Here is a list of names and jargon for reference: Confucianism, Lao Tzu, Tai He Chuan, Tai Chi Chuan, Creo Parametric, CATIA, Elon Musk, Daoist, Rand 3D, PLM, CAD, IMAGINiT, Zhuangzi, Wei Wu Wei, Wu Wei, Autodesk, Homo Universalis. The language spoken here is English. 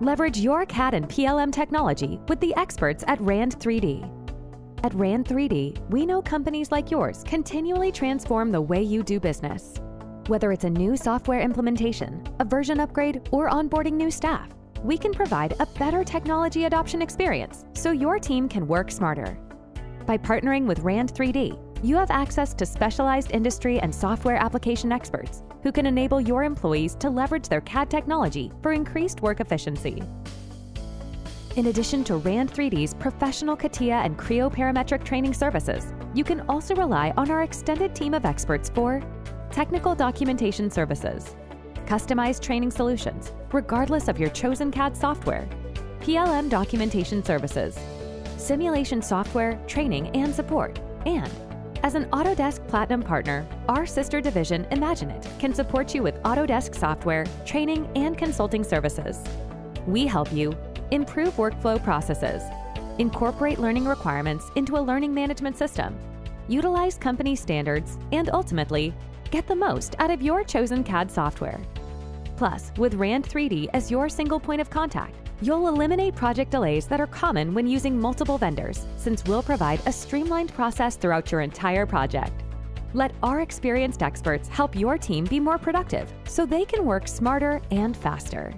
Leverage your CAD and PLM technology with the experts at Rand 3D. At Rand 3D, we know companies like yours continually transform the way you do business. Whether it's a new software implementation, a version upgrade, or onboarding new staff, we can provide a better technology adoption experience so your team can work smarter. By partnering with Rand 3D, you have access to specialized industry and software application experts who can enable your employees to leverage their CAD technology for increased work efficiency. In addition to Rand 3D's professional CATIA and Creo Parametric training services, you can also rely on our extended team of experts for technical documentation services, customized training solutions, regardless of your chosen CAD software, PLM documentation services, simulation software, training and support, and as an Autodesk Platinum partner, our sister division, IMAGINiT, can support you with Autodesk software, training, and consulting services. We help you improve workflow processes, incorporate learning requirements into a learning management system, utilize company standards, and ultimately, get the most out of your chosen CAD software. Plus, with Rand 3D as your single point of contact, you'll eliminate project delays that are common when using multiple vendors, since we'll provide a streamlined process throughout your entire project. Let our experienced experts help your team be more productive so they can work smarter and faster.